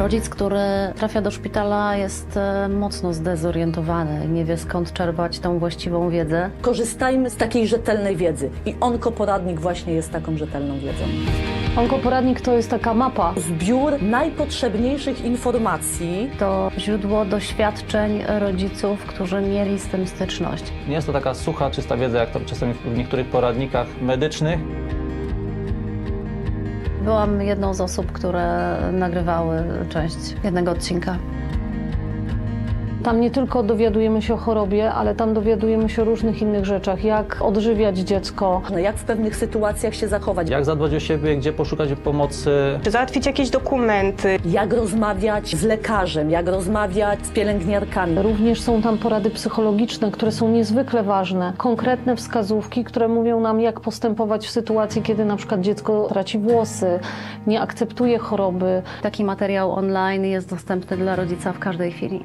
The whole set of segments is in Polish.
Rodzic, który trafia do szpitala, jest mocno zdezorientowany, nie wie skąd czerpać tą właściwą wiedzę. Korzystajmy z takiej rzetelnej wiedzy i Onkoporadnik właśnie jest taką rzetelną wiedzą. Onkoporadnik to jest taka mapa. Zbiór najpotrzebniejszych informacji. To źródło doświadczeń rodziców, którzy mieli z tym styczność. Nie jest to taka sucha, czysta wiedza, jak to czasami w niektórych poradnikach medycznych. Byłam jedną z osób, które nagrywały część jednego odcinka. Tam nie tylko dowiadujemy się o chorobie, ale tam dowiadujemy się o różnych innych rzeczach. Jak odżywiać dziecko. Jak w pewnych sytuacjach się zachować. Jak zadbać o siebie, gdzie poszukać pomocy. Czy załatwić jakieś dokumenty. Jak rozmawiać z lekarzem, jak rozmawiać z pielęgniarkami. Również są tam porady psychologiczne, które są niezwykle ważne. Konkretne wskazówki, które mówią nam, jak postępować w sytuacji, kiedy na przykład dziecko traci włosy, nie akceptuje choroby. Taki materiał online jest dostępny dla rodzica w każdej chwili.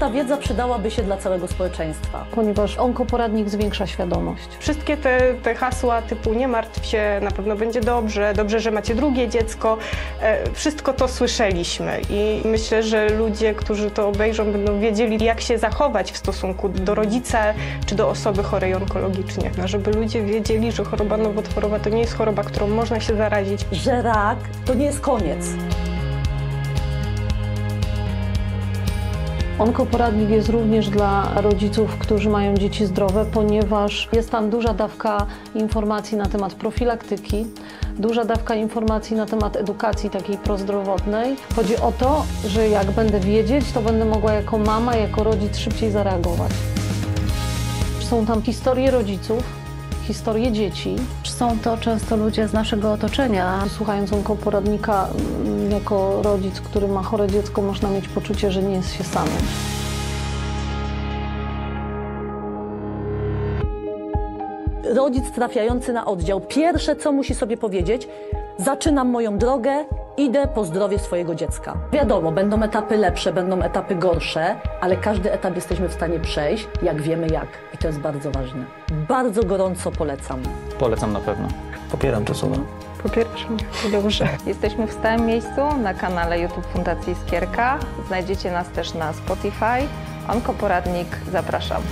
Ta wiedza przydałaby się dla całego społeczeństwa. Ponieważ Onkoporadnik zwiększa świadomość. Wszystkie te hasła typu nie martw się, na pewno będzie dobrze, dobrze, że macie drugie dziecko, wszystko to słyszeliśmy i myślę, że ludzie, którzy to obejrzą, będą wiedzieli, jak się zachować w stosunku do rodzica czy do osoby chorej onkologicznie. Żeby ludzie wiedzieli, że choroba nowotworowa to nie jest choroba, którą można się zarazić. Że rak to nie jest koniec. Onkoporadnik jest również dla rodziców, którzy mają dzieci zdrowe, ponieważ jest tam duża dawka informacji na temat profilaktyki, duża dawka informacji na temat edukacji takiej prozdrowotnej. Chodzi o to, że jak będę wiedzieć, to będę mogła jako mama, jako rodzic szybciej zareagować. Są tam historie rodziców, historie dzieci. Są to często ludzie z naszego otoczenia. Słuchając Onkoporadnika, jako rodzic, który ma chore dziecko, można mieć poczucie, że nie jest się samym. Rodzic trafiający na oddział, pierwsze co musi sobie powiedzieć, zaczynam moją drogę, idę po zdrowie swojego dziecka. Wiadomo, będą etapy lepsze, będą etapy gorsze, ale każdy etap jesteśmy w stanie przejść, jak wiemy jak. I to jest bardzo ważne. Bardzo gorąco polecam. Polecam na pewno. Popieram to słowo. Popierasz mnie? Dobrze. Jesteśmy w stałym miejscu na kanale YouTube Fundacji Iskierka. Znajdziecie nas też na Spotify. Onkoporadnik, zapraszam.